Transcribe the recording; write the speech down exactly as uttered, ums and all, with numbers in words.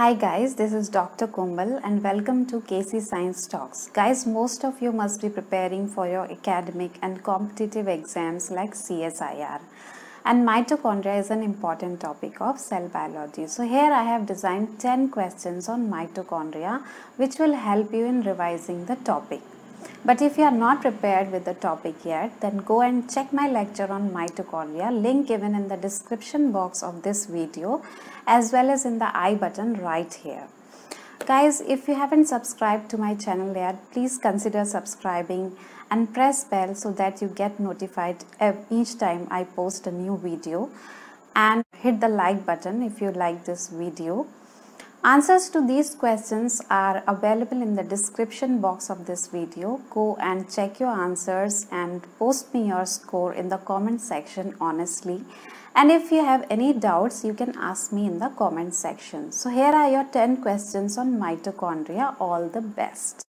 Hi guys, this is Doctor Komal and welcome to K C Science Talks. Guys, most of you must be preparing for your academic and competitive exams like C S I R. And mitochondria is an important topic of cell biology. So here I have designed ten questions on mitochondria which will help you in revising the topic. But if you are not prepared with the topic yet, then go and check my lecture on mitochondria, link given in the description box of this video as well as in the I button right here. Guys, if you haven't subscribed to my channel yet, please consider subscribing and press bell so that you get notified each time I post a new video, and hit the like button if you like this video. Answers to these questions are available in the description box of this video. Go and check your answers and post me your score in the comment section honestly. And if you have any doubts, you can ask me in the comment section. So here are your ten questions on mitochondria. All the best.